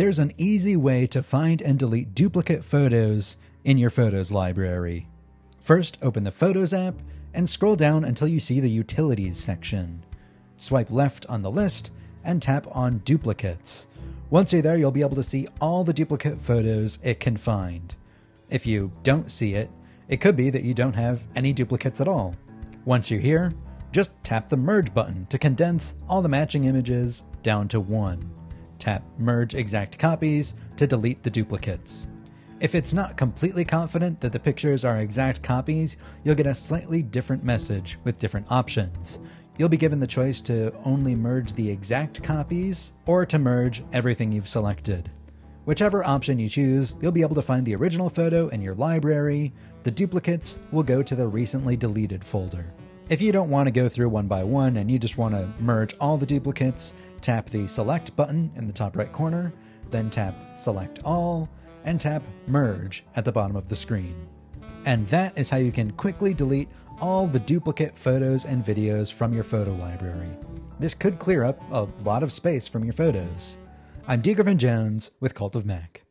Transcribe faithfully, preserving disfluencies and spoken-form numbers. there's an easy way to find and delete duplicate photos in your Photos library. First, open the Photos app and scroll down until you see the Utilities section. Swipe left on the list and tap on Duplicates. Once you're there, you'll be able to see all the duplicate photos it can find. If you don't see it, it could be that you don't have any duplicates at all. Once you're here, just tap the Merge button to condense all the matching images down to one. Tap Merge Exact Copies to delete the duplicates. If it's not completely confident that the pictures are exact copies, you'll get a slightly different message with different options. You'll be given the choice to only merge the exact copies or to merge everything you've selected. Whichever option you choose, you'll be able to find the original photo in your library. The duplicates will go to the recently deleted folder. If you don't want to go through one by one and you just want to merge all the duplicates, tap the Select button in the top right corner, then tap Select All, and tap Merge at the bottom of the screen. And that is how you can quickly delete all the duplicate photos and videos from your photo library. This could clear up a lot of space from your photos. I'm D. Griffin Jones with Cult of Mac.